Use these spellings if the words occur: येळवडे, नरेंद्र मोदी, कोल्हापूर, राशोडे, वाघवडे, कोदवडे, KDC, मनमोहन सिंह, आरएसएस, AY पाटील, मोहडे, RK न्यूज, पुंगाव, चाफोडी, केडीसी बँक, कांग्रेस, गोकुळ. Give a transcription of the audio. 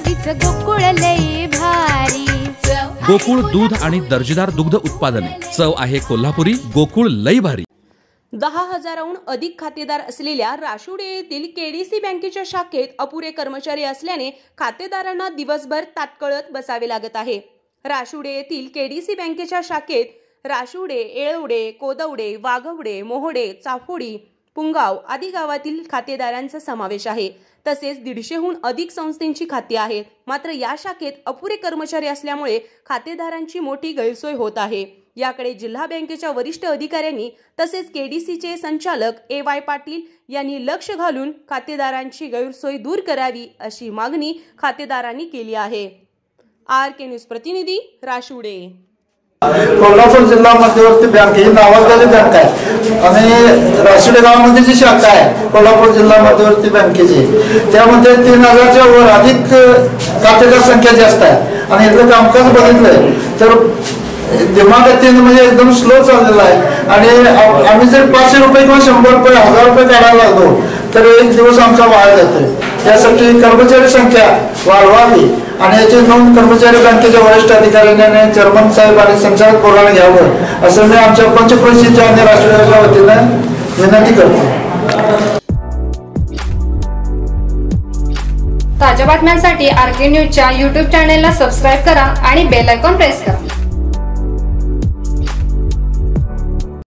चवीच गोकुळ लई भारी। गोकुळ दूध आणि दर्जेदार दुग्ध उत्पादने, चव आहे कोल्हापुरी, गोकुळ लई भारी। 10,000हून अधिक खातेदार असलेल्या राशोडे येथील केडीसी बँकेच्या शाखेत अपुरे कर्मचारी असल्याने खातेदारांना दिवसभर ताटकळत बसावे लागत आहे। राशोडे येथील केडीसी बँकेच्या शाखेत राशोडे, येळवडे, कोदवडे, वाघवडे, मोहडे, चाफोडी, पुंगाव आदी गावातील खातेदारांचा समावेश आहे। तसेच 150हून अधिक संस्थेची खाती आहेत। मात्र या शाखेत अपुरे कर्मचारी असल्यामुळे खातेदारांची मोठी गैरसोय होत आहे। याकडे जिल्हा बँकेच्या वरिष्ठ अधिकाऱ्यांनी तसेच केडीसीचे संचालक AY पाटील यांनी लक्ष घालून खातेदारांची गैरसोय दूर करावी अशी मागणी खातेदारांनी केली आहे। RK न्यूज प्रतिनिधी राशुडे। कोल्हापूर जिल्हा मध्यवर्ती बँक ही नावाजलेली बँक आहे आणि राशोडे गावामध्ये जी शाखा आहे कोल्हापूर जिल्हा मध्यवर्ती बँकेची, त्यामध्ये 3,000च्या वर अधिक खातेदार संख्या जास्त आहे। आणि इथलं कामकाज बघितलं तर दिमागतीन म्हणजे एकदम स्लो चाललेला आहे। आणि आम्ही जर 500 रुपये किंवा 100 रुपये 1000 रुपये काढायला लागलो तर एक दिवस आमचा वाया जातोय। त्यासाठी कर्मचारी संख्या वाढवावी आणि याची नोंद कर्मचारी बँकेच्या वरिष्ठ अधिकाऱ्यांनी, चेअरमन साहेब आणि संचालक बोर्डाने घ्यावं असं मी आमच्या पंचक्रोशीच्या आणि राष्ट्रवादीच्या वतीनं विनंती करतो। ताज्या बातम्यांसाठी RK न्यूजच्या YouTube चॅनलला सबस्क्राइब करा आणि बेल आयकॉन प्रेस करा।